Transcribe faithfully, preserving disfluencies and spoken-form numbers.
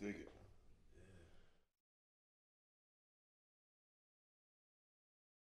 Dig it.